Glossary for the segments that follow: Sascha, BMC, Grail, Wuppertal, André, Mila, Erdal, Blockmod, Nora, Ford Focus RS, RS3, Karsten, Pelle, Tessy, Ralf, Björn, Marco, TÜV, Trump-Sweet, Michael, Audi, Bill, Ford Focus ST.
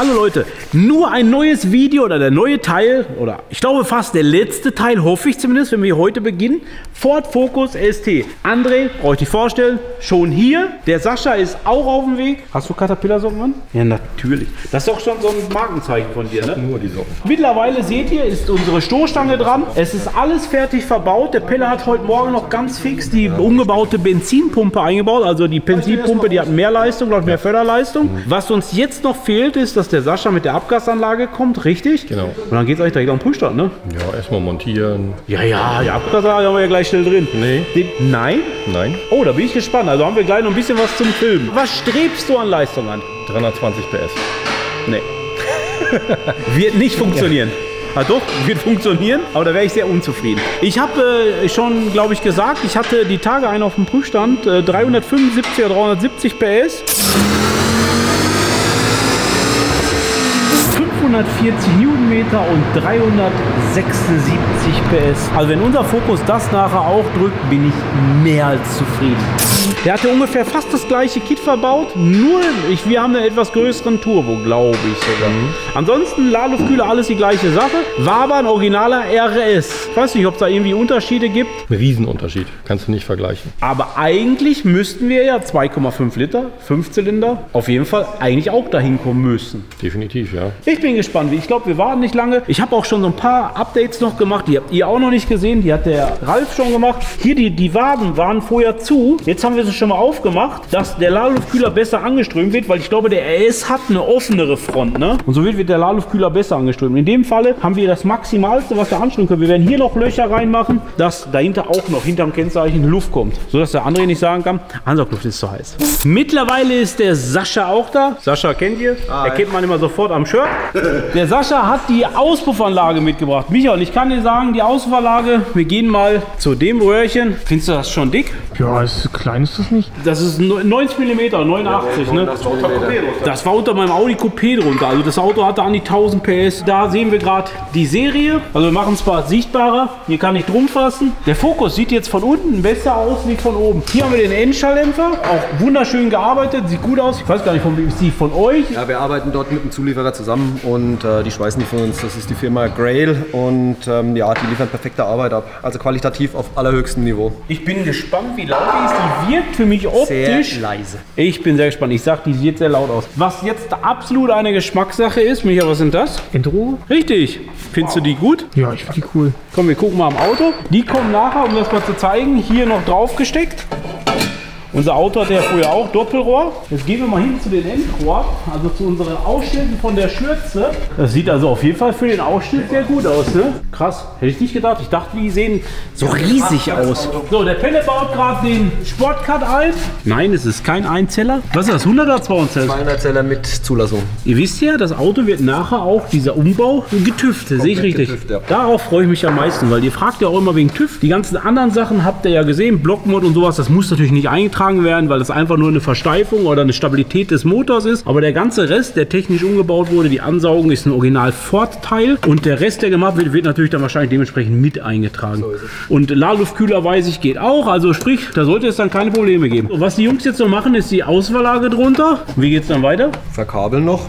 Hallo Leute, nur ein neues Video oder der neue Teil, oder ich glaube fast der letzte Teil, hoffe ich zumindest, wenn wir heute beginnen. Ford Focus ST. André, brauche ich dich vorstellen, schon hier. Der Sascha ist auch auf dem Weg. Hast du Caterpillar-Socken an? Ja, natürlich. Das ist doch schon so ein Markenzeichen von dir, ne? Nur die Socken. Mittlerweile seht ihr, ist unsere Stoßstange dran. Es ist alles fertig verbaut. Der Pelle hat heute Morgen noch ganz fix die umgebaute Benzinpumpe eingebaut. Also die Benzinpumpe, die hat mehr Leistung, mehr Förderleistung. Was uns jetzt noch fehlt, ist, dass der Sascha mit der Abgasanlage kommt, richtig? Genau. Und dann geht es eigentlich direkt auf den Prüfstand, ne? Ja, erstmal montieren. Ja, ja, die Abgasanlage haben wir ja gleich schnell drin. Nee. Nein? Nein. Oh, da bin ich gespannt. Also haben wir gleich noch ein bisschen was zum Filmen. Was strebst du an Leistung an? 320 PS. Nee. Wird nicht funktionieren. Ah doch, wird funktionieren, aber da wäre ich sehr unzufrieden. Ich habe schon, glaube ich, gesagt, ich hatte die Tage einen auf dem Prüfstand, 375 oder 370 PS. 540 Newtonmeter und 376 PS. Also wenn unser Fokus das nachher auch drückt, bin ich mehr als zufrieden. Der hatte ungefähr fast das gleiche Kit verbaut, nur wir haben einen etwas größeren Turbo, glaube ich sogar. Ansonsten Ladeluftkühler, alles die gleiche Sache. War aber ein originaler RS. Ich weiß nicht, ob es da irgendwie Unterschiede gibt. Ein Riesenunterschied, kannst du nicht vergleichen. Aber eigentlich müssten wir ja 2,5 Liter, 5 Zylinder, auf jeden Fall eigentlich auch dahin kommen müssen. Definitiv, ja. Ich bin gespannt. Ich glaube, wir warten nicht lange. Ich habe auch schon so ein paar Updates noch gemacht, die habt ihr auch noch nicht gesehen. Die hat der Ralf schon gemacht. Hier, die Waben waren vorher zu. Jetzt haben wir schon mal aufgemacht, dass der Ladeluftkühler besser angeströmt wird, weil ich glaube, der RS hat eine offenere Front, ne? Und so wird der Ladeluftkühler besser angeströmt. In dem Falle haben wir das Maximalste, was wir anströmen können. Wir werden hier noch Löcher reinmachen, dass dahinter auch noch hinterm Kennzeichen Luft kommt, sodass der André nicht sagen kann, Ansaugluft ist zu heiß. Mittlerweile ist der Sascha auch da. Sascha kennt ihr, erkennt man immer sofort am Shirt. Der Sascha hat die Auspuffanlage mitgebracht. Michael, ich kann dir sagen, die Auspuffanlage, wir gehen mal zu dem Röhrchen. Findest du das schon dick? Ja, es ist klein. Das nicht? Das ist 90 mm, 89, ja, ne? Das war unter meinem Audi Coupé drunter. Also das Auto hatte an die 1000 PS. Da sehen wir gerade die Serie. Also wir machen es zwar sichtbarer. Hier kann ich drum fassen. Der Fokus sieht jetzt von unten besser aus wie von oben. Hier haben wir den Endschalldämpfer. Auch wunderschön gearbeitet. Sieht gut aus. Ich weiß gar nicht vom BMC, von euch. Ja, wir arbeiten dort mit dem Zulieferer zusammen und die schweißen die von uns. Das ist die Firma Grail und ja, die liefern perfekte Arbeit ab. Also qualitativ auf allerhöchstem Niveau. Ich bin gespannt, wie laut die ist. Die wirkt für mich optisch sehr leise. Ich bin sehr gespannt. Ich sag, die sieht sehr laut aus. Was jetzt absolut eine Geschmackssache ist, Micha, was sind das? Enduro. Richtig. Findest du die gut? Ja, ich finde die cool. Komm, wir gucken mal am Auto. Die kommen nachher, um das mal zu zeigen, hier noch drauf gesteckt. Unser Auto hat ja früher auch Doppelrohr. Jetzt gehen wir mal hin zu den Endrohr, also zu unseren Ausschnitten von der Schürze. Das sieht also auf jeden Fall für den Ausschnitt sehr gut aus, ne? Krass, hätte ich nicht gedacht. Ich dachte, die sehen so riesig aus. So, der Pelle baut gerade den Sportcut ein. Nein, es ist kein Einzeller. Was ist das, 100 oder 200? 200 Zeller mit Zulassung. Ihr wisst ja, das Auto wird nachher auch, dieser Umbau, getüftelt, sehe ich richtig? Getüft, ja. Darauf freue ich mich am meisten, weil ihr fragt ja auch immer wegen TÜV. Die ganzen anderen Sachen habt ihr ja gesehen, Blockmod und sowas, das muss natürlich nicht eingetragen werden, weil das einfach nur eine Versteifung oder eine Stabilität des Motors ist. Aber der ganze Rest, der technisch umgebaut wurde, die Ansaugung ist ein Original-Ford-Teil und der Rest, der gemacht wird, wird natürlich dann wahrscheinlich dementsprechend mit eingetragen. So und Ladeluftkühler, weiß ich, geht auch. Also sprich, da sollte es dann keine Probleme geben. So, was die Jungs jetzt noch machen, ist die Auswahllage drunter. Wie geht es dann weiter? Verkabeln noch.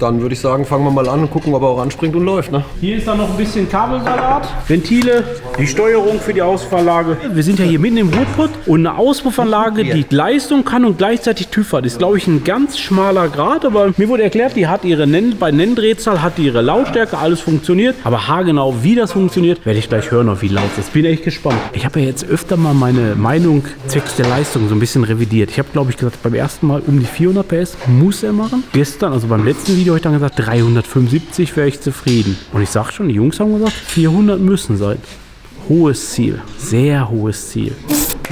Dann würde ich sagen, fangen wir mal an und gucken, ob er auch anspringt und läuft, ne? Hier ist dann noch ein bisschen Kabelsalat, Ventile, die Steuerung für die Auspuffanlage. Wir sind ja hier mitten im Ruhrpott und eine Auspuffanlage, die Leistung kann und gleichzeitig TÜV hat, ist, glaube ich, ein ganz schmaler Grad. Aber mir wurde erklärt, die hat ihre Nenndrehzahl, hat ihre Lautstärke, alles funktioniert. Aber haargenau, wie das funktioniert, werde ich gleich hören, wie laut es ist. Bin echt gespannt. Ich habe ja jetzt öfter mal meine Meinung zwecks der Leistung so ein bisschen revidiert. Ich habe, glaube ich, gesagt, beim ersten Mal um die 400 PS muss er machen. Gestern, also beim letzten Video, habe ich dann gesagt, 375 wäre ich zufrieden. Und ich sage schon, die Jungs haben gesagt, 400 müssen sein. Hohes Ziel, sehr hohes Ziel.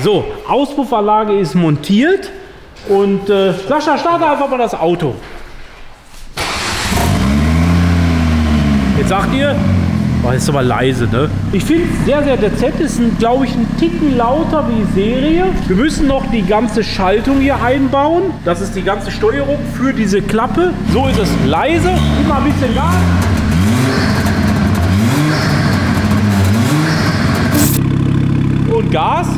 So, Auspuffanlage ist montiert und Sascha, starte einfach mal das Auto. Jetzt sagt ihr, oh, ist aber leise, ne? Ich finde sehr, sehr dezent. Ist, glaube ich, ein Ticken lauter wie Serie. Wir müssen noch die ganze Schaltung hier einbauen. Das ist die ganze Steuerung für diese Klappe. So ist es leise. Immer ein bisschen Gas. Und Gas.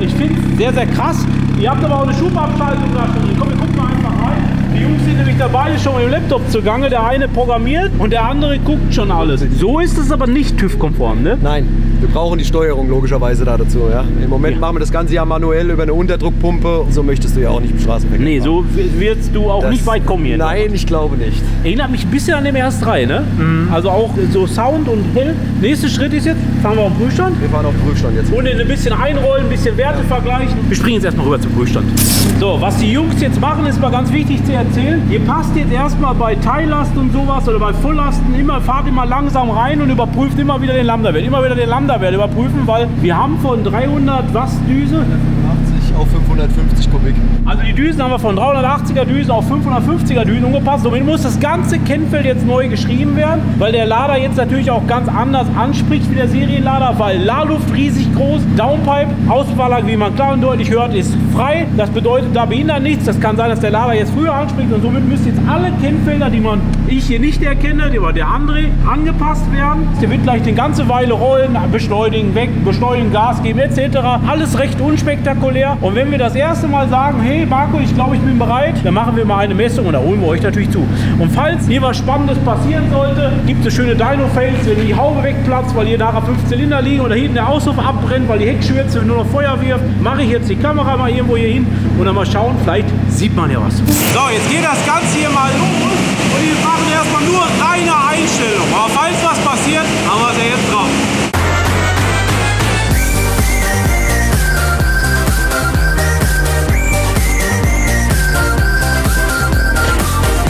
Ich finde es sehr, sehr krass. Ihr habt aber auch eine Schubabschaltung da schon. Komm, wir gucken mal einfach rein. Die Jungs sind nämlich da beide schon mit dem Laptop zugange. Der eine programmiert und der andere guckt schon alles. So ist es aber nicht TÜV-konform, ne? Nein, wir brauchen die Steuerung logischerweise da dazu. Ja? Im Moment machen wir das ganze Jahr manuell über eine Unterdruckpumpe. So möchtest du ja auch nicht im Straßenverkehr. Nee, so wirst du auch nicht weit kommen hier. Nein, ich glaube nicht. Erinnert mich ein bisschen an den RS3, ne? Mhm. Also auch so Sound und hell. Nächster Schritt ist jetzt, fahren wir auf den Prüfstand? Wir fahren auf den Prüfstand jetzt. Und ein bisschen einrollen, ein bisschen Werte vergleichen. Wir springen jetzt erstmal rüber zum Prüfstand. So, was die Jungs jetzt machen, ist mal ganz wichtig zu erzählen. Ihr passt jetzt erstmal bei Teillasten und sowas oder bei Volllasten immer, fahrt immer langsam rein und überprüft immer wieder den Lambda-Wert. Immer wieder den Lambda-Wert überprüfen, weil wir haben von 300 was Düse? 385 auf 550 Kubik. Also die Düsen haben wir von 380er Düsen auf 550er Düsen umgepasst. Somit muss das ganze Kennfeld jetzt neu geschrieben werden, weil der Lader jetzt natürlich auch ganz anders anspricht wie der Serienlader, weil Lahrluft riesig groß, Downpipe, Auspuffanlage, wie man klar und deutlich hört, ist frei. Das bedeutet, da behindert nichts. Das kann sein, dass der Lader jetzt früher anspringt und somit müssen jetzt alle Kennfelder, die man ich hier nicht erkenne, die war der André, angepasst werden. Der wird gleich eine ganze Weile rollen, beschleunigen, weg, beschleunigen, Gas geben etc. Alles recht unspektakulär. Und wenn wir das erste Mal sagen, hey Marco, ich glaube, ich bin bereit, dann machen wir mal eine Messung und da holen wir euch natürlich zu. Und falls hier was Spannendes passieren sollte, gibt es schöne Dino-Fails, wenn die Haube wegplatzt, weil hier nachher 5 Zylinder liegen oder hinten der Auspuff abbrennt, weil die Heckschürze nur noch Feuer wirft, mache ich jetzt die Kamera mal irgendwo hier hin und dann mal schauen, vielleicht sieht man ja was. So, jetzt geht das Ganze hier mal um und wir machen erstmal nur reine Einstellung. Aber falls was passiert, haben wir es ja jetzt drauf.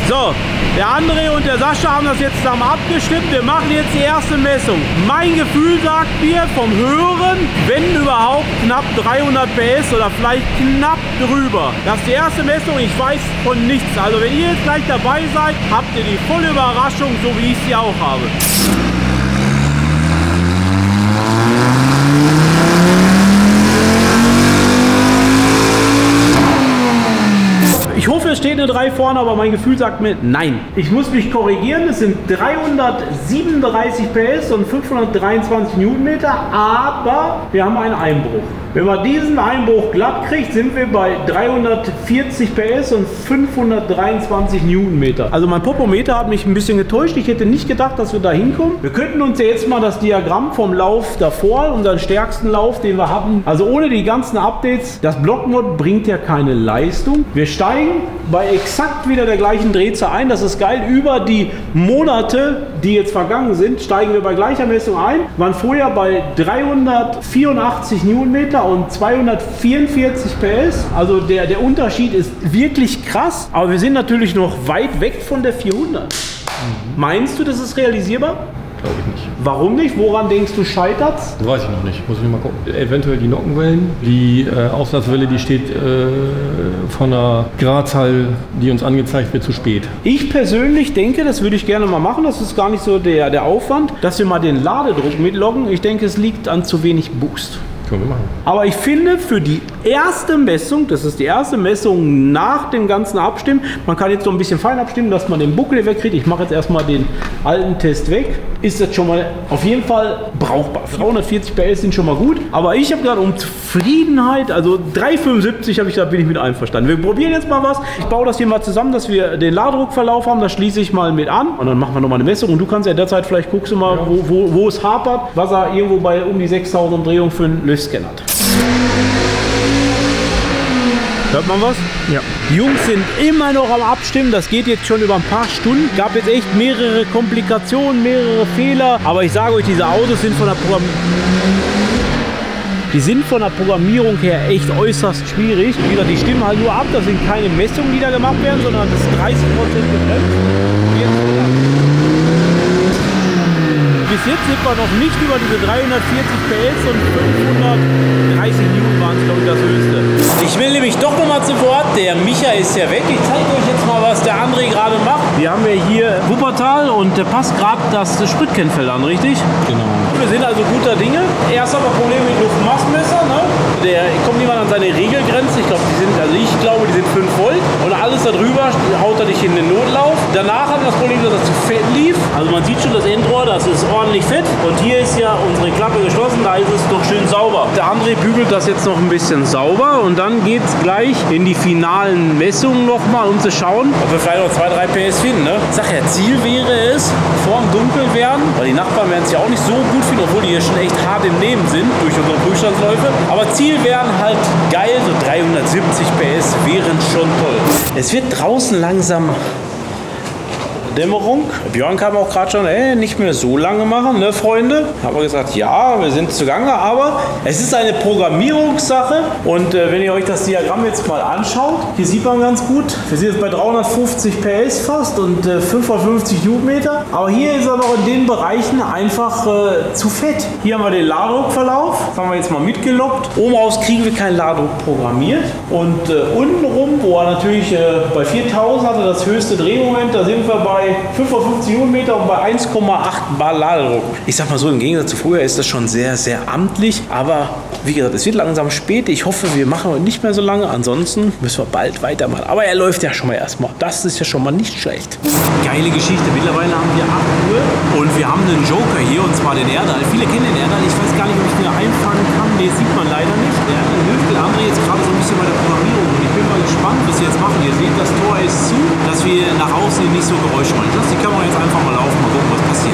So, der André und der Sascha haben das jetzt zusammen abgestimmt. Wir machen jetzt die erste Messung. Mein Gefühl sagt mir vom Hören, wenn überhaupt, knapp 300 PS oder vielleicht knapp drüber. Das ist die erste Messung, ich weiß von nichts. Also wenn ihr jetzt gleich dabei seid, habt ihr die volle Überraschung, so wie ich sie auch habe. Ich hoffe, es steht eine 3 vorne, aber mein Gefühl sagt mir, nein. Ich muss mich korrigieren, es sind 337 PS und 523 Newtonmeter, aber wir haben einen Einbruch. Wenn man diesen Einbruch glatt kriegt, sind wir bei 340 PS und 523 Newtonmeter. Also mein Popometer hat mich ein bisschen getäuscht. Ich hätte nicht gedacht, dass wir da hinkommen. Wir könnten uns ja jetzt mal das Diagramm vom Lauf davor, unseren stärksten Lauf, den wir hatten. Also ohne die ganzen Updates, das Blockmod bringt ja keine Leistung. Wir steigen bei exakt wieder der gleichen Drehzahl ein. Das ist geil. Über die Monate, die jetzt vergangen sind, steigen wir bei gleicher Messung ein. Wir waren vorher bei 384 Newtonmeter und 244 PS. Also der Unterschied ist wirklich krass, aber wir sind natürlich noch weit weg von der 400. Mhm. Meinst du, das ist realisierbar? Glaube ich nicht. Warum nicht? Woran denkst du, scheitert's? Weiß ich noch nicht. Muss ich mal gucken. Eventuell die Nockenwellen. Die Auslasswelle, die steht von der Gradzahl, die uns angezeigt wird, zu spät. Ich persönlich denke, das würde ich gerne mal machen. Das ist gar nicht so der Aufwand, dass wir mal den Ladedruck mitloggen. Ich denke, es liegt an zu wenig Boost. Können wir machen. Aber ich finde, für die erste Messung, das ist die erste Messung nach dem ganzen Abstimmen, man kann jetzt so ein bisschen fein abstimmen, dass man den Buckel wegkriegt. Ich mache jetzt erstmal den alten Test weg. Ist das schon mal auf jeden Fall brauchbar. 340 PS sind schon mal gut, aber ich habe gerade um Zufriedenheit, also 375 habe ich gesagt, bin ich mit einverstanden. Wir probieren jetzt mal was. Ich baue das hier mal zusammen, dass wir den Ladedruckverlauf haben, das schließe ich mal mit an und dann machen wir nochmal eine Messung und du kannst ja in der Zeit, vielleicht guckst du mal, wo es hapert, was er irgendwo bei um die 6000 Umdrehungen für einen Scanner. Hört man was? Ja. Die Jungs sind immer noch am Abstimmen. Das geht jetzt schon über ein paar Stunden. Gab jetzt echt mehrere Komplikationen, mehrere Fehler. Aber ich sage euch, diese Autos sind von der Programmierung her echt äußerst schwierig. Wie gesagt, die stimmen halt nur ab. Das sind keine Messungen, die da gemacht werden, sondern das ist 30% gebremst. Bis jetzt sind wir noch nicht über diese 340 PS und 530 Newton waren es, glaube ich, das höchste. Ich will nämlich doch nochmal zu Wort. Der Micha ist ja weg. Ich zeige euch jetzt mal, was der André gerade macht. Wir haben ja hier Wuppertal und passt gerade das Spritkennfeld an, richtig? Genau. Wir sind also guter Dinge. Erst haben wir Probleme mit Luftmassenmesser, ne? kommt niemand an seine Regelgrenze. Ich glaube, die sind 5 Volt. Und alles darüber haut er dich in den Notlauf. Danach hat das Problem, dass das zu fett lief. Also man sieht schon das Endrohr, das ist ordentlich fett. Und hier ist ja unsere Klappe geschlossen, da ist es doch schön sauber. Der André bügelt das jetzt noch ein bisschen sauber. Und dann geht es gleich in die finalen Messungen nochmal, um zu schauen, ob wir vielleicht noch 2-3 PS finden. Ne? Ich sag ja, Ziel wäre es, vor dem Dunkeln werden, weil die Nachbarn werden es ja auch nicht so gut finden, obwohl die hier schon echt hart im Nehmen sind durch unsere Prüfstandsläufe. Aber Ziel wären halt geil, so 370 PS wären schon toll. Es wird draußen langsam Dämmerung. Björn kam auch gerade schon, ey, nicht mehr so lange machen, ne Freunde? Haben wir gesagt, ja, wir sind zugange, aber es ist eine Programmierungssache und wenn ihr euch das Diagramm jetzt mal anschaut, hier sieht man ganz gut, wir sind jetzt bei 350 PS fast und 550 Newtonmeter, aber hier ist er noch in den Bereichen einfach zu fett. Hier haben wir den Ladedruckverlauf, das haben wir jetzt mal mitgelockt. Oben raus kriegen wir keinen Ladedruck programmiert und untenrum, wo er natürlich bei 4000 hatte das höchste Drehmoment, da sind wir bei 55 Newtonmeter und bei 1,8 Bar Ladedruck. Ich sag mal so, im Gegensatz zu früher ist das schon sehr, sehr amtlich. Aber wie gesagt, es wird langsam spät. Ich hoffe, wir machen heute nicht mehr so lange. Ansonsten müssen wir bald weitermachen. Aber er läuft ja schon mal erstmal. Das ist ja schon mal nicht schlecht. Geile Geschichte. Mittlerweile haben wir 8 Uhr und wir haben einen Joker hier und zwar den Erdal. Viele kennen den Erdal. Ich weiß gar nicht, ob ich den einfangen kann. Nee, sieht man leider nicht. Der hilft den André jetzt gerade so ein bisschen bei der Programmierung. Und ich bin mal gespannt, was wir jetzt machen. Ihr seht, das Tor ist zu, dass wir nach außen nicht so Geräusche. Ich lasse die Kamera jetzt einfach mal laufen, mal gucken, was passiert.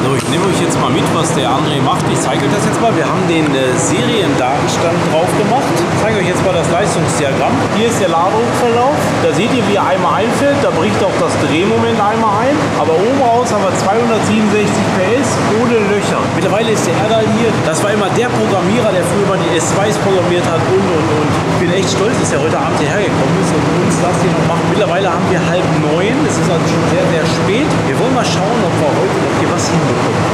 So, ich nehme euch jetzt mal mit, was der André macht. Ich zeige euch das jetzt mal. Wir haben den Seriendatenstand drauf gemacht. Ich zeige euch jetzt mal das Leistungsdiagramm. Hier ist der Ladungsverlauf. Da seht ihr, wie er einmal einfällt. Da bricht auch das Drehmoment einmal ein. Aber oben raus haben wir 267 PS ohne Löcher. Mittlerweile ist der Erdal hier. Das war immer der Programmierer, der früher mal die S2s programmiert hat und. Ich bin echt stolz, dass er heute Abend hierher gekommen ist und uns das hier noch macht. Mittlerweile haben wir 9:30. Es ist also schon sehr, sehr spät. Wir wollen mal schauen, ob wir heute noch hier was hinbekommen.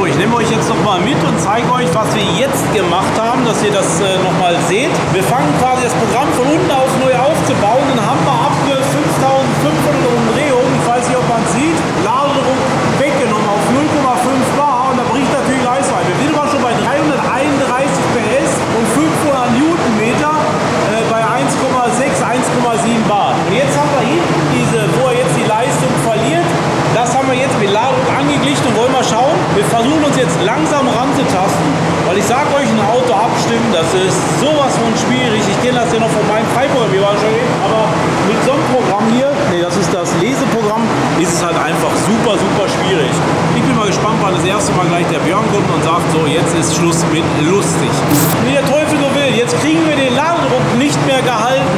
Ich nehme euch jetzt nochmal mit und zeige euch, was wir jetzt gemacht haben, dass ihr das nochmal seht. Wir fangen quasi das Programm von unten auf neu aufzubauen und haben wir ab 5500 Umdrehungen, ich weiß nicht, ob man es sieht, Ladedruck weggenommen auf 0,5 Bar und da bricht natürlich Leistung ein. Wir sind aber schon bei 331 PS und 500 Newtonmeter bei 1,6, 1,7 Bar. Und jetzt haben wir hinten diese, wo er jetzt die Leistung verliert, das haben wir jetzt mit Ladedruck angeglichen und wollen mal schauen. Wir versuchen uns jetzt langsam ranzutasten, weil ich sage euch, ein Auto abstimmen, das ist sowas von schwierig. Ich kenne das ja noch von meinem Freiburger schon, aber mit so einem Programm hier, nee, das ist das Leseprogramm, ist es halt einfach super, super schwierig. Ich bin mal gespannt, wann das erste Mal gleich der Björn kommt und sagt, so jetzt ist Schluss mit lustig. Wie der Teufel so will, jetzt kriegen wir den Ladedruck nicht mehr gehalten.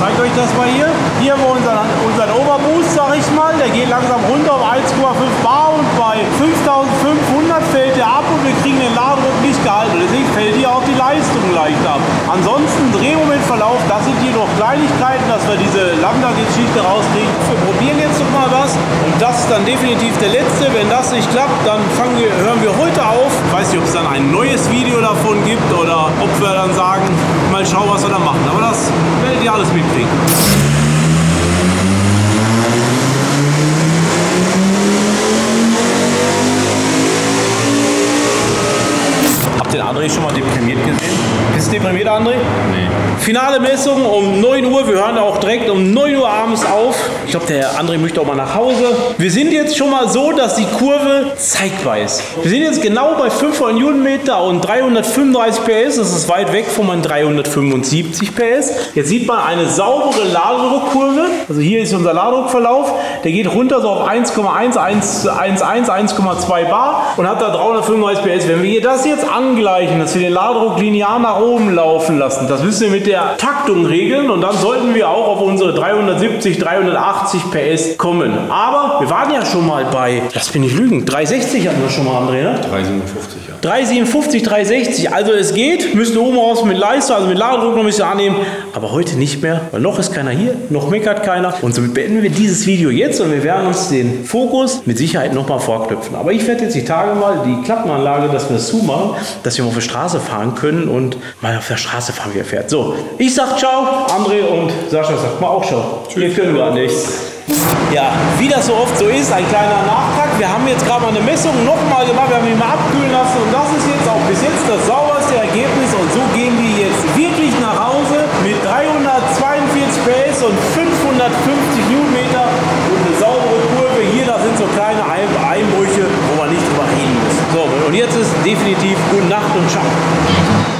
Zeigt euch das mal hier. Hier haben wir unseren Oberboost, sag ich mal, der geht langsam runter auf 1,5 Bar und bei 5500 fällt der ab und wir kriegen den Ladedruck nicht gehalten. Deswegen fällt hier auch die Leistung leicht ab. Ansonsten Drehmomentverlauf, das sind hier noch Kleinigkeiten, dass wir diese Lambda-Geschichte rauskriegen. Wir probieren jetzt noch mal was und das ist dann definitiv der letzte. Wenn das nicht klappt, dann hören wir heute auf. Ich weiß nicht, ob es dann ein neues Video davon gibt oder ob wir dann sagen, mal schauen, was wir da machen. Aber das werdet ihr alles mitkriegen. Den André schon mal deprimiert gesehen? Bist du deprimiert, André? Nee. Finale Messung um 9 Uhr. Wir hören auch direkt um 9 Uhr abends auf. Ich glaube, der André möchte auch mal nach Hause. Wir sind jetzt schon mal so, dass die Kurve zeitbar ist. Wir sind jetzt genau bei 500 Newtonmeter und 335 PS. Das ist weit weg von meinen 375 PS. Jetzt sieht man eine saubere Ladedruckkurve. Also hier ist unser Ladedruckverlauf. Der geht runter so auf 1,1, 1,1, 1,2 Bar und hat da 335 PS. Wenn wir das jetzt angleichen, dass wir den Ladedruck linear nach oben laufen lassen, das müssen wir mit der Taktung regeln und dann sollten wir auch auf unsere 370, 380 180 PS kommen. Aber wir waren ja schon mal bei, das bin ich lügen, 360 hatten wir schon mal, André, ne? 357, ja. 357, 360. Also es geht, müssen oben raus mit Leistung, also mit Ladedruck noch ein bisschen annehmen. Aber heute nicht mehr, weil noch ist keiner hier, noch meckert keiner. Und somit beenden wir dieses Video jetzt und wir werden uns den Fokus mit Sicherheit nochmal vorknüpfen. Aber ich werde jetzt die Tage mal die Klappenanlage, dass wir das zumachen, dass wir mal auf der Straße fahren können und mal auf der Straße fahren, wie er fährt. So, ich sag ciao, André und Sascha sagt mal auch ciao. Hier können wir nichts. Ja, wie das so oft so ist, ein kleiner Nachtrag. Wir haben jetzt gerade mal eine Messung nochmal gemacht, wir haben ihn mal abkühlen lassen und das ist jetzt auch bis jetzt das sauberste Ergebnis und so gehen wir jetzt wirklich nach Hause mit 342 PS und 550 Newtonmeter und eine saubere Kurve. Hier, das sind so kleine Einbrüche, wo man nicht drüber reden muss. So, und jetzt ist definitiv gute Nacht und ciao.